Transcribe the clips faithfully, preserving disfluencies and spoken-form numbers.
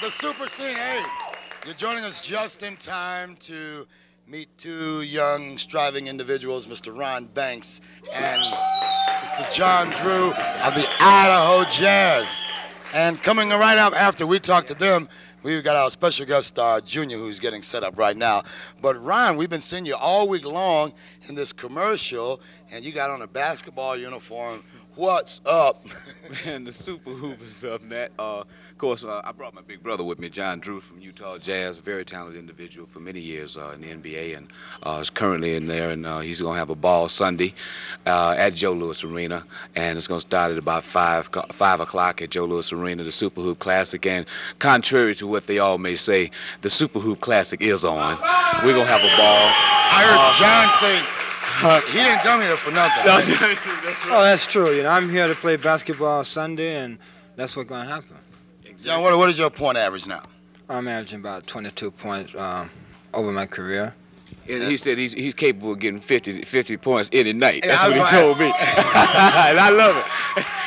the Super Scene. Hey, you're joining us just in time to meet two young, striving individuals, Mister Ron Banks and Mister John Drew of the Idaho Jazz. And coming right up after we talk to them, we've got our special guest star, Junior, who's getting set up right now. But Ron, we've been seeing you all week long in this commercial, and you got on a basketball uniform. What's up? Man, the Super Hoop is up, Nat. Uh, of course, uh, I brought my big brother with me, John Drew from Utah Jazz, a very talented individual for many years uh, in the N B A, and uh, is currently in there, and uh, he's going to have a ball Sunday uh, at Joe Louis Arena, and it's going to start at about five o'clock at Joe Louis Arena, the Super Hoop Classic. And contrary to what they all may say, the Super Hoop Classic is on. We're going to have a ball. I heard uh, John say uh, he didn't come here for nothing. That's right. Oh, that's true. You know, I'm here to play basketball Sunday, and that's what's going to happen. Exactly. John, what, what is your point average now? I'm averaging about twenty-two points um, over my career. And he said he's, he's capable of getting fifty, fifty points any night. That's what he told me. And I love it.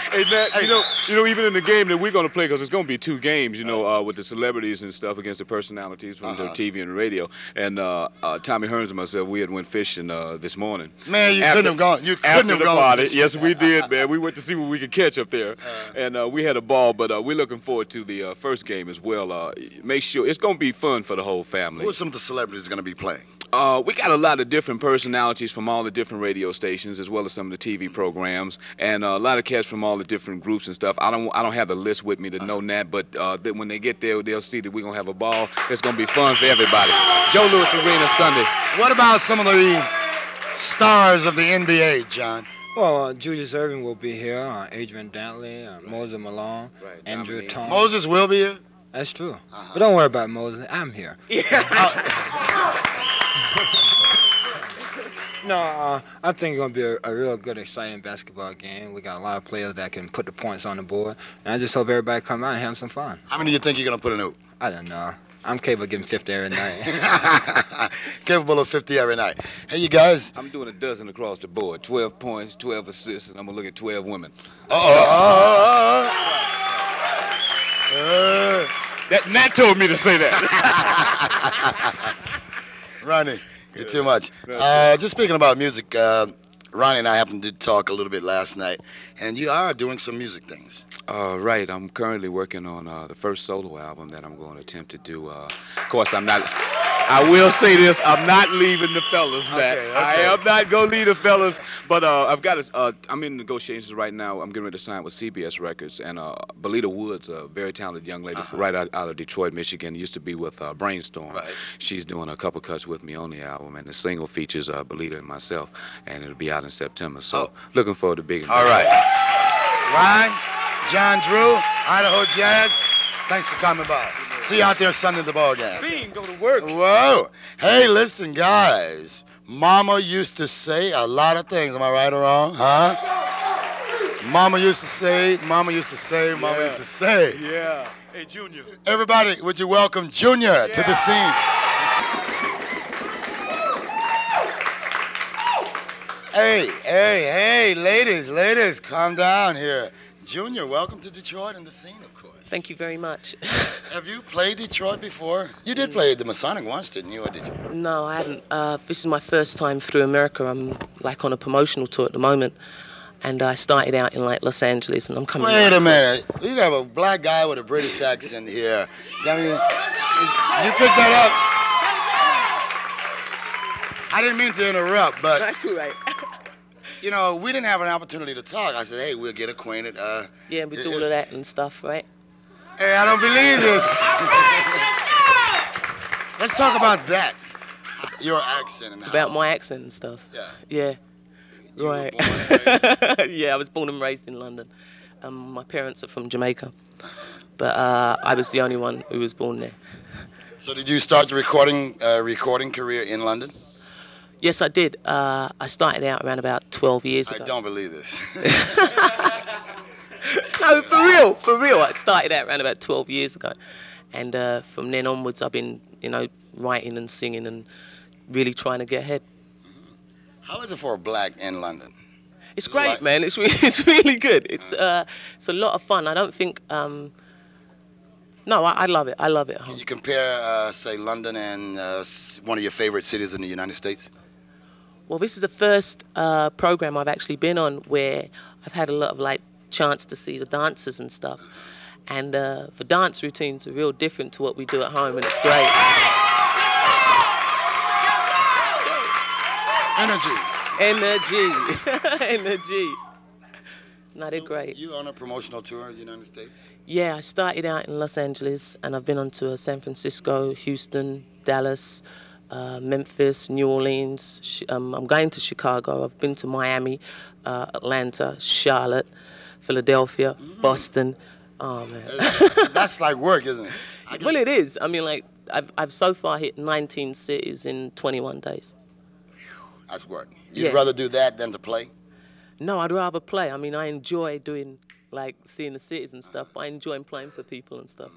Hey, man, you know, you know, even in the game that we're going to play, because it's going to be two games, you know, uh, with the celebrities and stuff against the personalities from uh-huh. the T V and radio. And uh, uh, Tommy Hearns and myself, we had went fishing uh, this morning. Man, you after, couldn't have gone. You couldn't have gone. Yes, we did, man. We went to see what we could catch up there, uh-huh. and uh, we had a ball. But uh, we're looking forward to the uh, first game as well. Uh, make sure it's going to be fun for the whole family. Who are some of the celebrities going to be playing? Uh, we got a lot of different personalities from all the different radio stations, as well as some of the T V programs, and uh, a lot of cats from all the different groups and stuff. I don't, I don't have the list with me to know that, but uh, that when they get there, they'll see that we're gonna have a ball. It's gonna be fun for everybody. Joe Louis Arena Sunday. What about some of the stars of the N B A, John? Well, uh, Julius Erving will be here. Uh, Adrian Dantley, uh, right. Moses Malone, right. Andrew Toms. Moses will be here. That's true. Uh-huh. But don't worry about Moses. I'm here. Yeah. No, uh, I think it's going to be a, a real good, exciting basketball game. We got a lot of players that can put the points on the board. And I just hope everybody come out and have some fun. How many do you think you're going to put in hoop? I don't know. I'm capable of getting fifty every night. Capable of fifty every night. Hey, you guys. I'm doing a dozen across the board. twelve points, twelve assists, and I'm going to look at twelve women. Uh-oh. Uh, that Nat told me to say that. Ronnie. You're too much. Uh, just speaking about music, uh, Ronnie and I happened to talk a little bit last night, and you are doing some music things. Uh, right. I'm currently working on uh, the first solo album that I'm going to attempt to do. Uh, of course, I'm not. I will say this, I'm not leaving the fellas, Matt. Okay, okay. I am not going to leave the fellas, but uh, I've got to, uh, I'm in negotiations right now. I'm getting ready to sign with C B S Records, and uh, Belita Woods, a very talented young lady uh-huh. right out, out of Detroit, Michigan, used to be with uh, Brainstorm. Right. She's doing a couple cuts with me on the album, and the single features uh, Belita and myself, and it'll be out in September, so oh. looking forward to big. All right. Ryan, John Drew, Idaho Jazz, thanks for coming by. See you out there Sunday at the ball game. See him go to work. Whoa. Hey, listen, guys. Mama used to say a lot of things. Am I right or wrong? Huh? Mama used to say, Mama used to say, Mama yeah. used to say. Yeah. Hey, Junior. Everybody, would you welcome Junior yeah. to the scene? Hey, hey, hey, ladies, ladies, calm down here. Junior, welcome to Detroit and the scene, of course. Thank you very much. Have you played Detroit before? You did play the Masonic once, didn't you? Or did you? No, I haven't. Uh, this is my first time through America. I'm like on a promotional tour at the moment, and I started out in like Los Angeles, and I'm coming. Wait a minute! You have a black guy with a British accent here. I mean, you picked that up. I didn't mean to interrupt, but that's all right. You know, we didn't have an opportunity to talk. I said, hey, we'll get acquainted. Uh, yeah, we do all of that and stuff, right? Hey, I don't believe this. Let's talk about that, your accent. And about how. my accent and stuff? Yeah. Yeah, you right. Yeah, I was born and raised in London. Um, my parents are from Jamaica, but uh, I was the only one who was born there. So did you start your recording, uh, recording career in London? Yes, I did. Uh, I started out around about twelve years ago. I don't believe this. No, for real, for real. I started out around about twelve years ago. And uh, from then onwards, I've been, you know, writing and singing and really trying to get ahead. How is it for a black in London? It's great, like man. It's, re it's really good. It's, uh, it's a lot of fun. I don't think um, No, I, I love it. I love it. Can you compare, uh, say, London and uh, one of your favorite cities in the United States? Well, this is the first uh, program I've actually been on where I've had a lot of, like, chance to see the dancers and stuff. And uh, the dance routines are real different to what we do at home, and it's great. Energy. Energy. Energy. No, they're great. You're on a promotional tour in the United States? Yeah, I started out in Los Angeles, and I've been on tour San Francisco, Houston, Dallas, uh, Memphis, New Orleans. Um, I'm going to Chicago. I've been to Miami, uh, Atlanta, Charlotte, Philadelphia, mm-hmm. Boston. Oh, man. That's like work, isn't it? I well, it is. I mean, like, I've, I've so far hit nineteen cities in twenty-one days. That's work. You'd yeah. rather do that than to play? No, I'd rather play. I mean, I enjoy doing, like, seeing the cities and stuff. But I enjoy playing for people and stuff.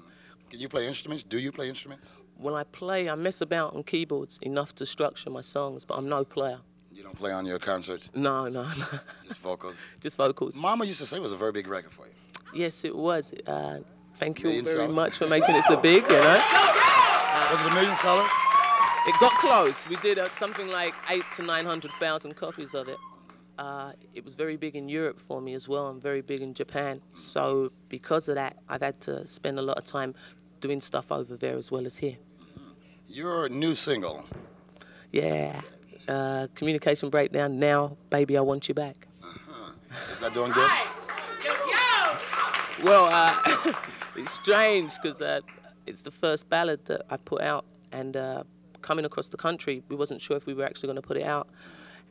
Can you play instruments? Do you play instruments? When I play, I mess about on keyboards enough to structure my songs, but I'm no player. You don't play on your concerts? No, no, no. Just vocals? Just vocals. Mama Used To Say was a very big record for you. Yes, it was. Uh, thank you very much for making it so big, you know. Uh, was it a million seller? It got close. We did uh, something like eight to nine hundred thousand copies of it. Uh, it was very big in Europe for me as well, and very big in Japan. So because of that, I've had to spend a lot of time doing stuff over there as well as here. Your new single. Yeah. Uh, Communication Breakdown, Now, Baby, I Want You Back. Uh-huh. Is that doing good? Well, uh, it's strange because uh, it's the first ballad that I put out, and uh, coming across the country, we wasn't sure if we were actually going to put it out,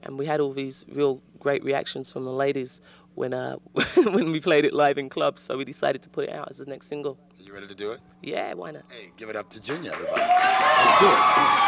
and we had all these real great reactions from the ladies when uh, when we played it live in clubs. So we decided to put it out as the next single. Are you ready to do it? Yeah, why not? Hey, give it up to Junior, everybody. Let's do it.